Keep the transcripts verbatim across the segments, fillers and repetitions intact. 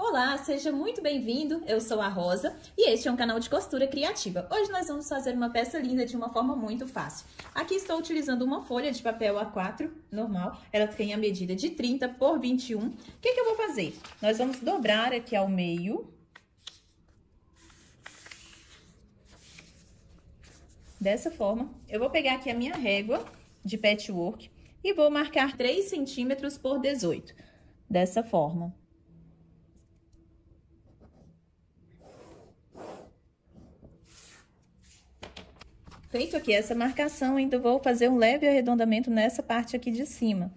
Olá, seja muito bem-vindo, eu sou a Rosa e este é um canal de costura criativa. Hoje nós vamos fazer uma peça linda de uma forma muito fácil. Aqui estou utilizando uma folha de papel A quatro, normal, ela tem a medida de trinta por vinte e um. O que que eu vou fazer? Nós vamos dobrar aqui ao meio, dessa forma. Eu vou pegar aqui a minha régua de patchwork e vou marcar três centímetros por dezoito, dessa forma. Feito aqui essa marcação, ainda vou fazer um leve arredondamento nessa parte aqui de cima,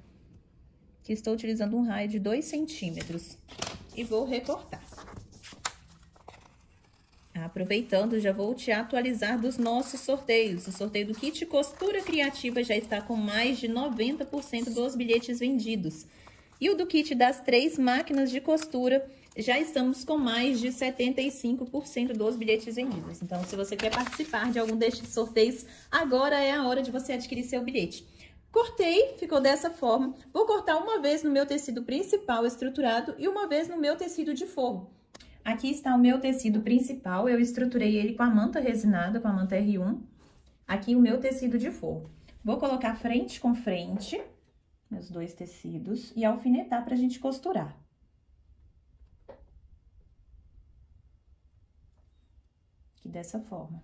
que estou utilizando um raio de dois centímetros, e vou recortar. Aproveitando, já vou te atualizar dos nossos sorteios. O sorteio do kit Costura Criativa já está com mais de noventa por cento dos bilhetes vendidos. E o do kit das três máquinas de costura, já estamos com mais de setenta e cinco por cento dos bilhetes vendidos. Então, se você quer participar de algum destes sorteios, agora é a hora de você adquirir seu bilhete. Cortei, ficou dessa forma. Vou cortar uma vez no meu tecido principal estruturado e uma vez no meu tecido de forro. Aqui está o meu tecido principal, eu estruturei ele com a manta resinada, com a manta R um. Aqui o meu tecido de forro. Vou colocar frente com frente, meus dois tecidos, e alfinetar pra gente costurar. Dessa forma.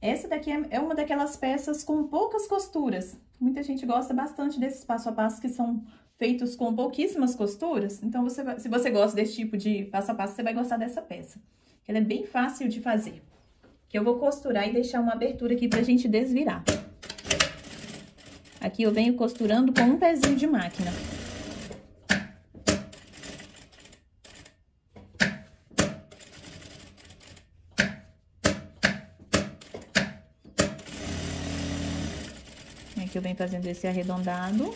Essa daqui é uma daquelas peças com poucas costuras. Muita gente gosta bastante desses passo a passo que são feitos com pouquíssimas costuras. Então, você vai, se você gosta desse tipo de passo a passo, você vai gostar dessa peça. Ela é bem fácil de fazer. Que eu vou costurar e deixar uma abertura aqui pra gente desvirar. Aqui eu venho costurando com um pezinho de máquina. Que eu venho fazendo esse arredondado.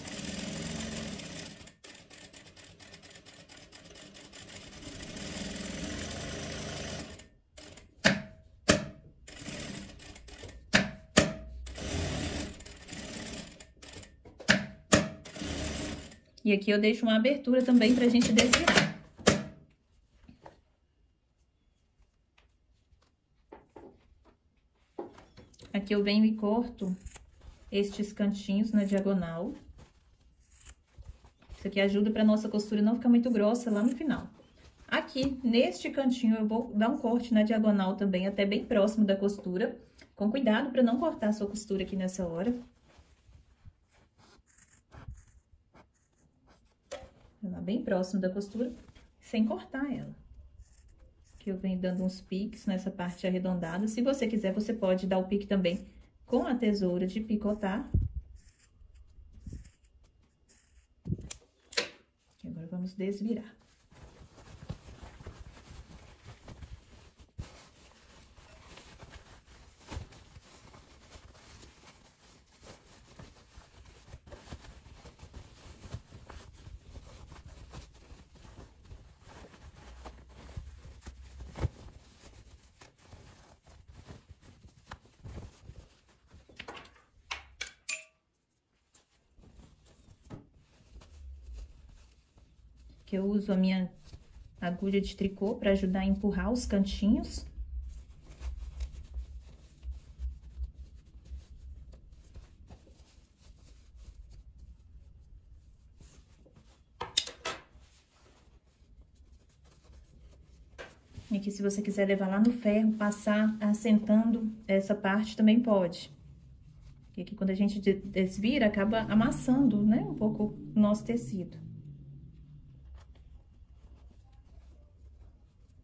E aqui eu deixo uma abertura também pra gente desviar. Aqui eu venho e corto estes cantinhos na diagonal. Isso aqui ajuda para nossa costura não ficar muito grossa lá no final. Aqui, neste cantinho, eu vou dar um corte na diagonal também, até bem próximo da costura. Com cuidado para não cortar a sua costura aqui nessa hora. Lá bem próximo da costura, sem cortar ela. Aqui eu venho dando uns piques nessa parte arredondada. Se você quiser, você pode dar o pique também com a tesoura de picotar. E agora vamos desvirar. Eu uso a minha agulha de tricô para ajudar a empurrar os cantinhos. E aqui, se você quiser levar lá no ferro, passar assentando essa parte, também pode. E aqui, quando a gente desvira, acaba amassando, né, um pouco o nosso tecido.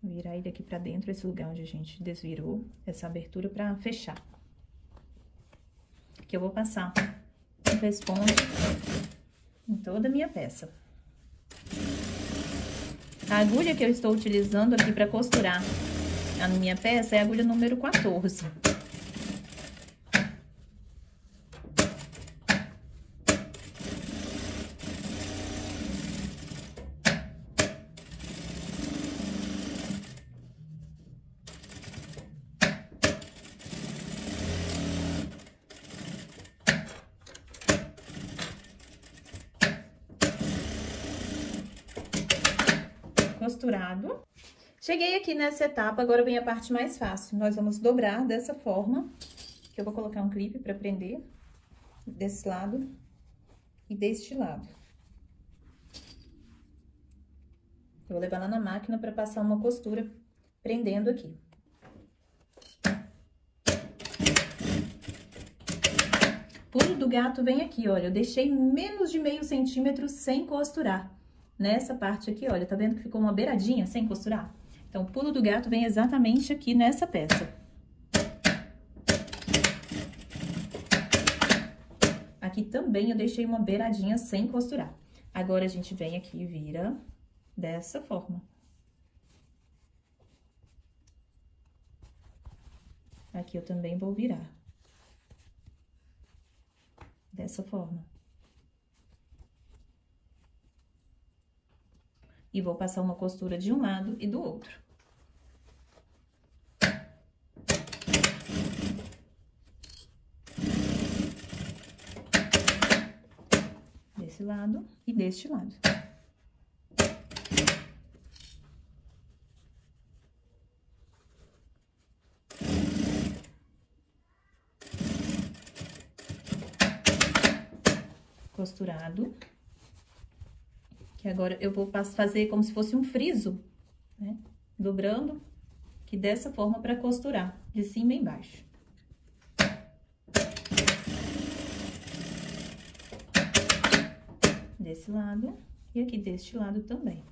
Virar ele aqui pra dentro, esse lugar onde a gente desvirou, essa abertura pra fechar. Aqui eu vou passar um responde em toda a minha peça. A agulha que eu estou utilizando aqui pra costurar a minha peça é a agulha número quatorze. costurado. Cheguei aqui nessa etapa, agora vem a parte mais fácil. Nós vamos dobrar dessa forma, que eu vou colocar um clipe pra prender desse lado e deste lado. Eu vou levar lá na máquina pra passar uma costura prendendo aqui. Pulo do gato vem aqui, olha, eu deixei menos de meio centímetro sem costurar. Nessa parte aqui, olha, tá vendo que ficou uma beiradinha sem costurar? Então, o pulo do gato vem exatamente aqui nessa peça. Aqui também eu deixei uma beiradinha sem costurar. Agora, a gente vem aqui e vira dessa forma. Aqui eu também vou virar. Dessa forma. E vou passar uma costura de um lado e do outro. Desse lado e deste lado. Costurado. Que agora eu vou fazer como se fosse um friso, né? Dobrando, que dessa forma para costurar, de cima e embaixo. Desse lado e aqui deste lado também.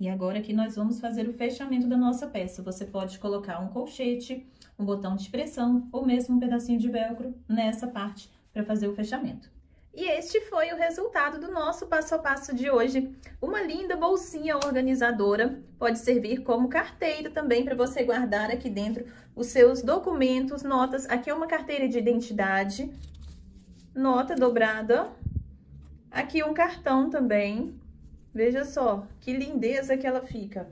E agora aqui nós vamos fazer o fechamento da nossa peça. Você pode colocar um colchete, um botão de pressão ou mesmo um pedacinho de velcro nessa parte para fazer o fechamento. E este foi o resultado do nosso passo a passo de hoje. Uma linda bolsinha organizadora, pode servir como carteira também para você guardar aqui dentro os seus documentos, notas. Aqui é uma carteira de identidade, nota dobrada, aqui um cartão também. Veja só, que lindeza que ela fica.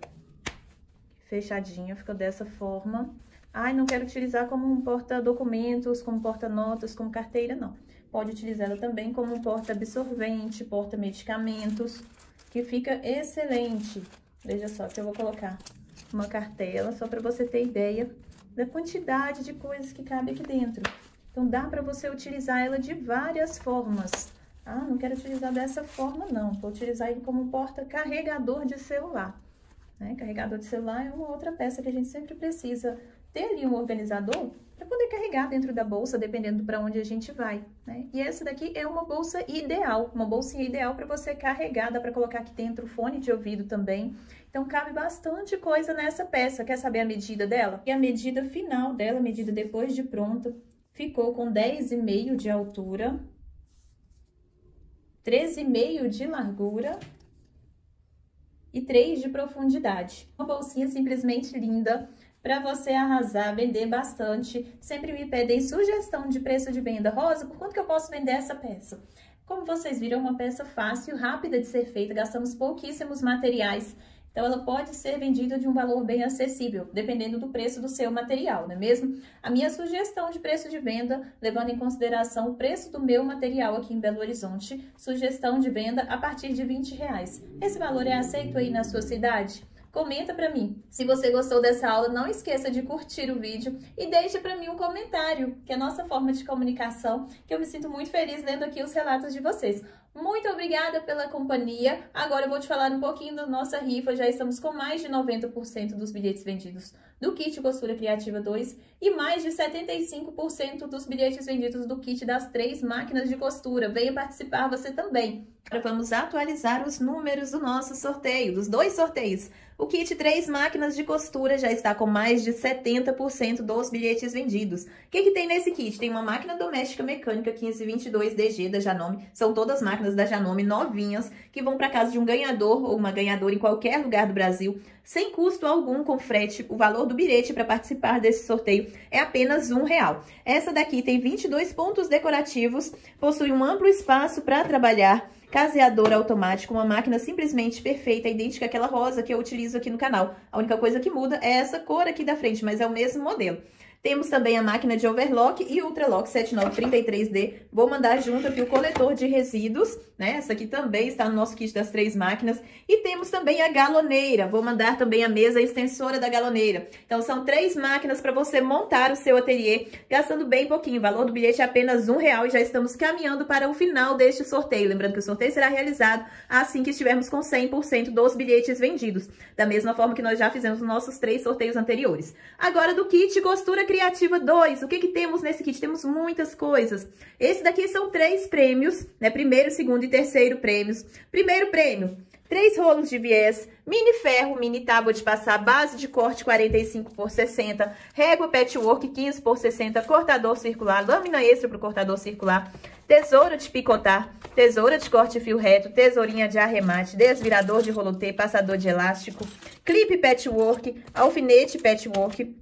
Fechadinha, fica dessa forma. Ai, não quero utilizar como um porta-documentos, como porta-notas, como carteira, não. Pode utilizar ela também como um porta-absorvente, porta-medicamentos, que fica excelente. Veja só, que eu vou colocar uma cartela, só para você ter ideia da quantidade de coisas que cabe aqui dentro. Então, dá para você utilizar ela de várias formas. Ah, não quero utilizar dessa forma, não. Vou utilizar ele como um porta-carregador de celular. Né? Carregador de celular é uma outra peça que a gente sempre precisa ter ali um organizador para poder carregar dentro da bolsa, dependendo para onde a gente vai. Né? E essa daqui é uma bolsa ideal, uma bolsinha ideal para você carregar, dá para colocar aqui dentro o fone de ouvido também. Então, cabe bastante coisa nessa peça. Quer saber a medida dela? E a medida final dela, a medida depois de pronta, ficou com dez e meio de altura, treze e meio de largura e três de profundidade. Uma bolsinha simplesmente linda para você arrasar, vender bastante. Sempre me pedem sugestão de preço de venda. Rosa, por quanto que eu posso vender essa peça? Como vocês viram, é uma peça fácil, rápida de ser feita, gastamos pouquíssimos materiais. Então, ela pode ser vendida de um valor bem acessível, dependendo do preço do seu material, não é mesmo? A minha sugestão de preço de venda, levando em consideração o preço do meu material aqui em Belo Horizonte, sugestão de venda a partir de vinte reais. Esse valor é aceito aí na sua cidade? Comenta pra mim. Se você gostou dessa aula, não esqueça de curtir o vídeo e deixe pra mim um comentário, que é a nossa forma de comunicação, que eu me sinto muito feliz lendo aqui os relatos de vocês. Muito obrigada pela companhia. Agora eu vou te falar um pouquinho da nossa rifa. Já estamos com mais de noventa por cento dos bilhetes vendidos do Kit Costura Criativa dois e mais de setenta e cinco por cento dos bilhetes vendidos do Kit das três máquinas de costura. Venha participar você também. Agora vamos atualizar os números do nosso sorteio, dos dois sorteios. O kit três máquinas de costura já está com mais de setenta por cento dos bilhetes vendidos. O que, que tem nesse kit? Tem uma máquina doméstica mecânica quinze vinte e dois D G da Janome. São todas máquinas da Janome novinhas que vão para casa de um ganhador ou uma ganhadora em qualquer lugar do Brasil, sem custo algum com frete. O valor do bilhete para participar desse sorteio é apenas um real. Essa daqui tem vinte e dois pontos decorativos, possui um amplo espaço para trabalhar. caseador automático, uma máquina simplesmente perfeita, idêntica àquela rosa que eu utilizo aqui no canal. A única coisa que muda é essa cor aqui da frente, mas é o mesmo modelo. Temos também a máquina de overlock e ultralock sete nove três três D. Vou mandar junto aqui o coletor de resíduos, né? Essa aqui também está no nosso kit das três máquinas. E temos também a galoneira. Vou mandar também a mesa extensora da galoneira. Então, são três máquinas para você montar o seu ateliê, gastando bem pouquinho. O valor do bilhete é apenas um real e já estamos caminhando para o final deste sorteio. Lembrando que o sorteio será realizado assim que estivermos com cem por cento dos bilhetes vendidos. Da mesma forma que nós já fizemos nos nossos três sorteios anteriores. Agora, do kit costura criativa dois, o que que temos nesse kit? Temos muitas coisas. Esse daqui são três prêmios, né? Primeiro, segundo e terceiro prêmios. Primeiro prêmio, três rolos de viés, mini ferro, mini tábua de passar, base de corte quarenta e cinco por sessenta, régua patchwork quinze por sessenta, cortador circular, lâmina extra para o cortador circular, tesoura de picotar, tesoura de corte fio reto, tesourinha de arremate, desvirador de rolotê, passador de elástico, clipe patchwork, alfinete patchwork,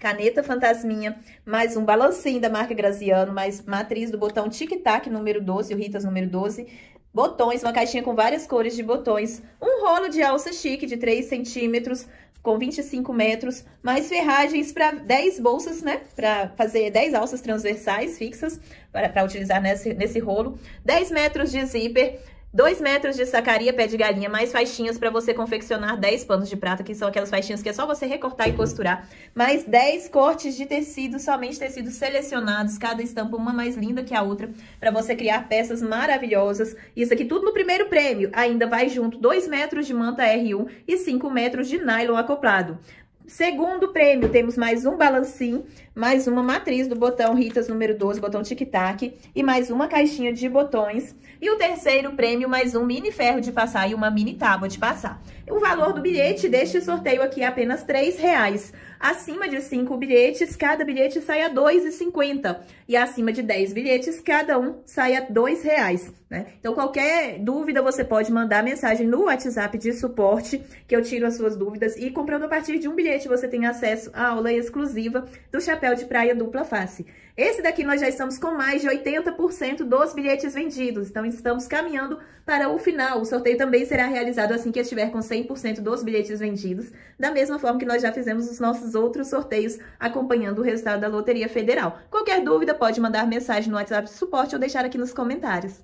caneta fantasminha, mais um balancinho da marca Graziano, mais matriz do botão Tic Tac número doze, o Ritas número doze, botões, uma caixinha com várias cores de botões, um rolo de alça chique de três centímetros, com vinte e cinco metros, mais ferragens para dez bolsas, né? Para fazer dez alças transversais fixas, para utilizar nesse, nesse rolo, dez metros de zíper, dois metros de sacaria pé de galinha, mais faixinhas para você confeccionar dez panos de prata, que são aquelas faixinhas que é só você recortar e costurar. Mais dez cortes de tecido, somente tecidos selecionados, cada estampa uma mais linda que a outra, para você criar peças maravilhosas. Isso aqui tudo no primeiro prêmio. Ainda vai junto dois metros de manta R um e cinco metros de nylon acoplado. Segundo prêmio, temos mais um balancinho, mais uma matriz do botão Ritas número doze, botão tic-tac, e mais uma caixinha de botões. E o terceiro prêmio, mais um mini ferro de passar e uma mini tábua de passar. O valor do bilhete deste sorteio aqui é apenas três reais. Acima de cinco bilhetes, cada bilhete sai a dois reais e cinquenta centavos. E acima de dez bilhetes, cada um sai a dois reais. Né? Então, qualquer dúvida, você pode mandar mensagem no WhatsApp de suporte, que eu tiro as suas dúvidas. E comprando a partir de um bilhete, você tem acesso à aula exclusiva do chapéu de praia dupla face. Esse daqui nós já estamos com mais de oitenta por cento dos bilhetes vendidos, então estamos caminhando para o final. O sorteio também será realizado assim que estiver com cem por cento dos bilhetes vendidos, da mesma forma que nós já fizemos os nossos outros sorteios, acompanhando o resultado da Loteria Federal. Qualquer dúvida pode mandar mensagem no WhatsApp de suporte ou deixar aqui nos comentários.